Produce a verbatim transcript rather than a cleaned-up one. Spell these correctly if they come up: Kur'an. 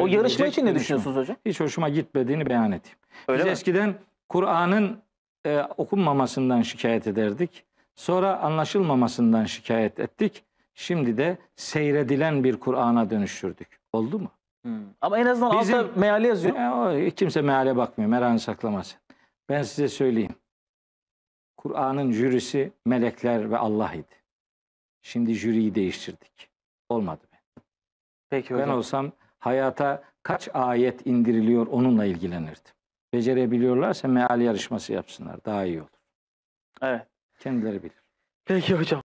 O yarışma için ne düşünüyorsunuz hocam? Hiç hoşuma gitmediğini beyan edeyim. Öyle Biz mi? Eskiden Kur'an'ın e, okunmamasından şikayet ederdik. Sonra anlaşılmamasından şikayet ettik. Şimdi de seyredilen bir Kur'an'a dönüştürdük. Oldu mu? Hmm. Ama en azından Bizim, altta meali yazıyor. E, o, kimse meale bakmıyor. Meranı saklamaz. Ben size söyleyeyim. Kur'an'ın jürisi melekler ve Allah idi. Şimdi jüriyi değiştirdik. Olmadı ben. Peki hocam. Ben olsam hayata kaç ayet indiriliyor onunla ilgilenirdim. Becerebiliyorlarsa meal yarışması yapsınlar. Daha iyi olur. Evet. Kendileri bilir. Peki hocam.